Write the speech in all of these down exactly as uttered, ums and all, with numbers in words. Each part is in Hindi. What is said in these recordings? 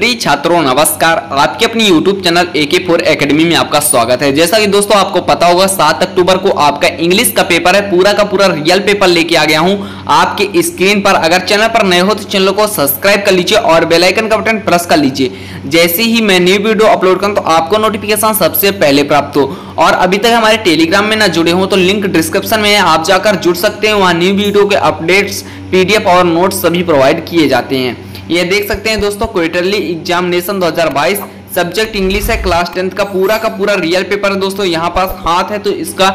प्रिय छात्रों नमस्कार, आपके अपनी YouTube चैनल ए के फोर एकेडमी में आपका स्वागत है। जैसा कि दोस्तों आपको पता होगा सात अक्टूबर को आपका इंग्लिश का पेपर है, पूरा का पूरा रियल पेपर लेके आ गया हूं आपके स्क्रीन पर। अगर चैनल पर नए हो तो चैनल को सब्सक्राइब कर लीजिए और बेल आइकन का बटन प्रेस कर लीजिए, जैसे ही मैं न्यू वीडियो अपलोड करूँ तो आपको नोटिफिकेशन सबसे पहले प्राप्त हो। और अभी तक हमारे टेलीग्राम में ना जुड़े हो तो लिंक डिस्क्रिप्शन में है, आप जाकर जुड़ सकते हैं। वहाँ न्यू वीडियो के अपडेट्स, पीडीएफ और नोट्स सभी प्रोवाइड किए जाते हैं। ये देख सकते हैं दोस्तों, क्वार्टरली एग्जामिनेशन दो हज़ार बाईस, सब्जेक्ट इंग्लिश है, क्लास टेंथ का पूरा का पूरा रियल पेपर है दोस्तों। यहाँ पास हाथ है तो इसका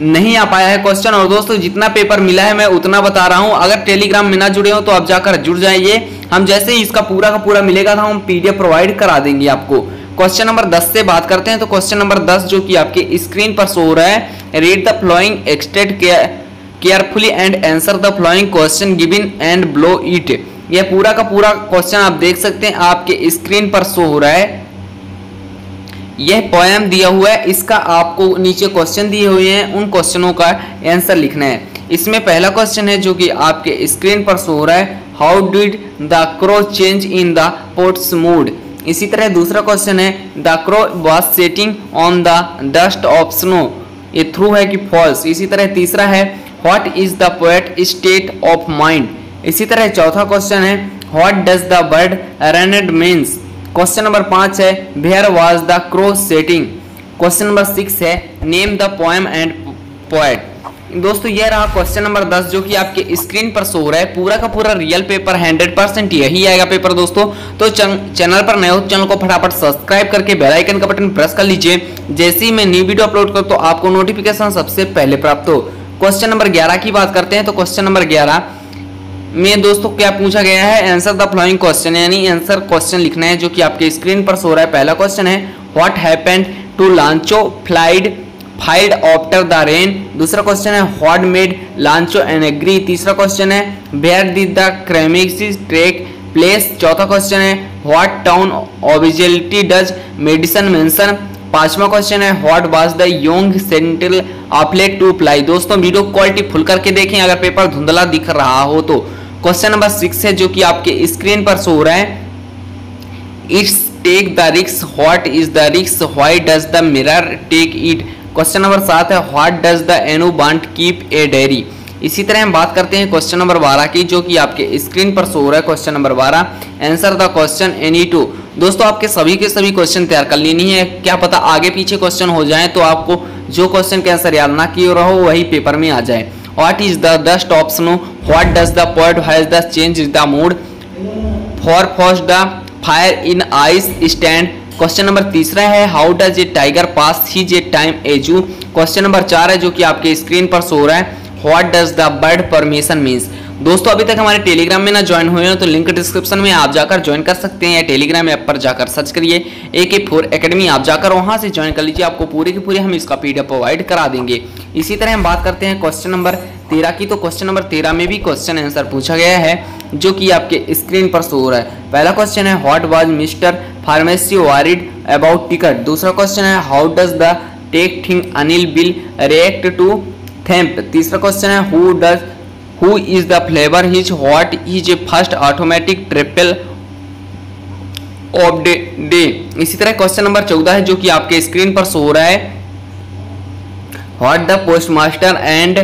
नहीं आ पाया है क्वेश्चन। और दोस्तों जितना पेपर मिला है मैं उतना बता रहा हूँ, अगर टेलीग्राम में ना जुड़े हो तो आप जाकर जुड़ जाइए। हम जैसे ही इसका पूरा का पूरा मिलेगा तो हम पीडीएफ प्रोवाइड करा देंगे आपको। क्वेश्चन नंबर दस से बात करते हैं तो क्वेश्चन नंबर दस जो कि आपके स्क्रीन पर शो हो रहा है, read the following extract carefully and answer the following question given and below it. यह पूरा का पूरा क्वेश्चन आप देख सकते हैं आपके स्क्रीन पर शो हो रहा है। यह पोएम दिया हुआ है, इसका आपको नीचे क्वेश्चन दिए हुए हैं, उन क्वेश्चनों का आंसर लिखना है। इसमें पहला क्वेश्चन है जो कि आपके स्क्रीन पर शो हो रहा है, how did the crow change in the poet's mood. इसी तरह दूसरा क्वेश्चन है, the crow was sitting on the dust of snow, ये थ्रू है कि फॉल्स। इसी तरह तीसरा है, what is the poet state of mind. इसी तरह चौथा क्वेश्चन है, what does the word ruined means. Question number पाँच है, where was the crow sitting. Question number six है, name the poem and poet. दोस्तों यह रहा क्वेश्चन नंबर दस जो कि आपके स्क्रीन पर शो हो रहा है, पूरा का पूरा रियल पेपर, हंड्रेड परसेंट यही आएगा पेपर दोस्तों। तो चैनल पर नए हो चैनल को फटाफट सब्सक्राइब करके बेल आइकन का बटन प्रेस कर लीजिए, जैसे ही मैं न्यू वीडियो अपलोड करूँ तो आपको नोटिफिकेशन सबसे पहले प्राप्त हो। क्वेश्चन नंबर ग्यारह की बात करते हैं तो क्वेश्चन नंबर ग्यारह में दोस्तों क्या पूछा गया है, आंसर द फ्लोइंग क्वेश्चन, यानी आंसर क्वेश्चन लिखना है जो कि आपके स्क्रीन पर शो रहा है। पहला क्वेश्चन है, what happened to Lencho flied FIDE after the rain. दूसरा क्वेश्चन है, व्हाट मेड लांचो एंग्री। तीसरा क्वेश्चन है, where did the climaxes take place. चौथा क्वेश्चन है, what town ऑबिजिलिटी does medicine mention. पांचवा क्वेश्चन है, what was the young central अपलेट टू प्लाई। दोस्तों वीडियो क्वालिटी फुल करके देखें अगर पेपर धुंधला दिख रहा हो तो। क्वेश्चन नंबर सिक्स है जो कि आपके स्क्रीन पर शो हो रहा है, it's take the risk, what is the risk, why does the mirror take it. Question number सात है, what does the Anne want keep a diary. इसी तरह हम बात करते हैं क्वेश्चन नंबर बारह की जो कि आपके स्क्रीन पर शो हो रहा है। क्वेश्चन नंबर बारह, answer the question any two. दोस्तों आपके सभी के सभी क्वेश्चन तैयार कर लेनी है, क्या पता आगे पीछे क्वेश्चन हो जाए तो आपको जो क्वेश्चन के आंसर याद ना किए रहो वही पेपर में आ जाए। What is the dust of snow? What does the poet has the change the mood? For first the fire in ice stand. Question number तीसरा है, how does a tiger pass his a time as you. Question number चार है जो कि आपके स्क्रीन पर शो हो रहा है, what does the bird permission means. दोस्तों अभी तक हमारे टेलीग्राम में ना ज्वाइन हुए हो तो लिंक डिस्क्रिप्शन में आप जाकर ज्वाइन कर सकते हैं, या टेलीग्राम ऐप पर जाकर सर्च करिए ए के फोर एकेडमी, आप जाकर वहां से ज्वाइन कर लीजिए, आपको पूरे के पूरे हम इसका पीडीएफ प्रोवाइड करा देंगे। इसी तरह हम बात करते हैं क्वेश्चन नंबर तेरह की तो क्वेश्चन नंबर तेरह में भी क्वेश्चन आंसर पूछा गया है जो कि आपके स्क्रीन पर शो हो रहा है। पहला क्वेश्चन है, what was mister pharmacy worried about ticket. दूसरा क्वेश्चन है, how does the take thing Anil bill react to थैम्प। तीसरा क्वेश्चन है, who does Who is the flavor his what is a first automatic triple of the day। इसी तरह क्वेश्चन नंबर चौदह है जो कि आपके स्क्रीन पर शो हो रहा है, what the postmaster and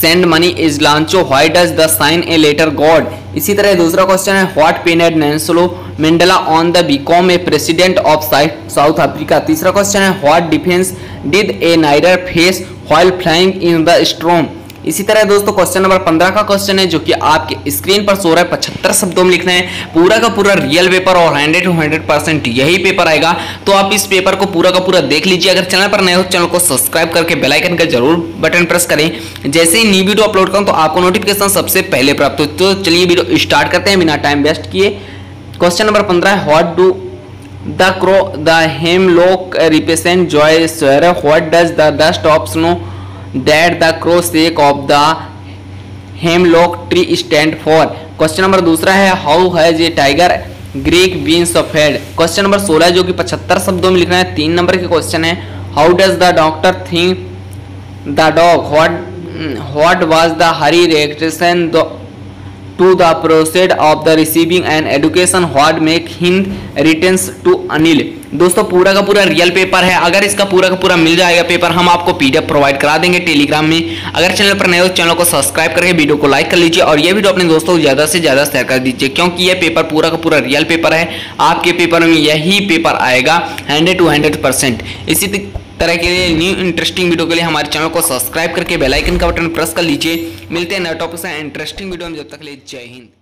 send money is Lancho, why does the sign a letter God। इसी तरह दूसरा क्वेश्चन है, what pinned Nelson Mandela on the become a president of South Africa। तीसरा क्वेश्चन है, what defense did a Niger face while flying in the storm। इसी तरह दोस्तों क्वेश्चन नंबर पंद्रह का क्वेश्चन है जो कि आपके स्क्रीन पर शो रहा है, पचहत्तर शब्दों में लिखना है, पूरा का पूरा रियल पेपर और हंड्रेड टू हंड्रेड परसेंट यही पेपर आएगा। तो आप इस पेपर को पूरा का पूरा देख लीजिए, अगर चैनल पर नए हो चैनल को सब्सक्राइब करके बेल आइकन का जरूर बटन प्रेस करें, जैसे ही न्यू वीडियो अपलोड करूँ तो आपको नोटिफिकेशन सबसे पहले प्राप्त हो। तो चलिए वीडियो स्टार्ट करते हैं बिना टाइम वेस्ट किए। क्वेश्चन नंबर पंद्रह, what do the crow the hemlock represent joy swear, what does the dust of snow That the crow shake of the hemlock tree stand for। Question number दूसरा है, how has a tiger Greek beans of head. Question number सोलह जो कि पचहत्तर शब्दों में लिखना है, तीन नंबर के क्वेश्चन है, how does the doctor think the dog, what what was the Harry reaction to the proceed of the receiving an education what make hind returns to Anil। दोस्तों पूरा का पूरा रियल पेपर है। अगर इसका पूरा का पूरा मिल जाएगा पेपर हम आपको पीडीएफ प्रोवाइड करा देंगे टेलीग्राम में। अगर चैनल पर नए हो चैनल को सब्सक्राइब करके वीडियो को लाइक कर लीजिए और ये वीडियो अपने दोस्तों को ज़्यादा से ज़्यादा शेयर कर दीजिए, क्योंकि ये पेपर पूरा का पूरा रियल पेपर है। आपके पेपर में यही पेपर आएगा हंड्रेड टू हंड्रेड परसेंट। इसी तरह के लिए न्यू इंटरेस्टिंग वीडियो के लिए हमारे चैनल को सब्सक्राइब करके बेल आइकन का बटन प्रेस कर लीजिए। मिलते हैं नए टॉपिक से इंटरेस्टिंग वीडियो में, जब तक के लिए जय हिंद।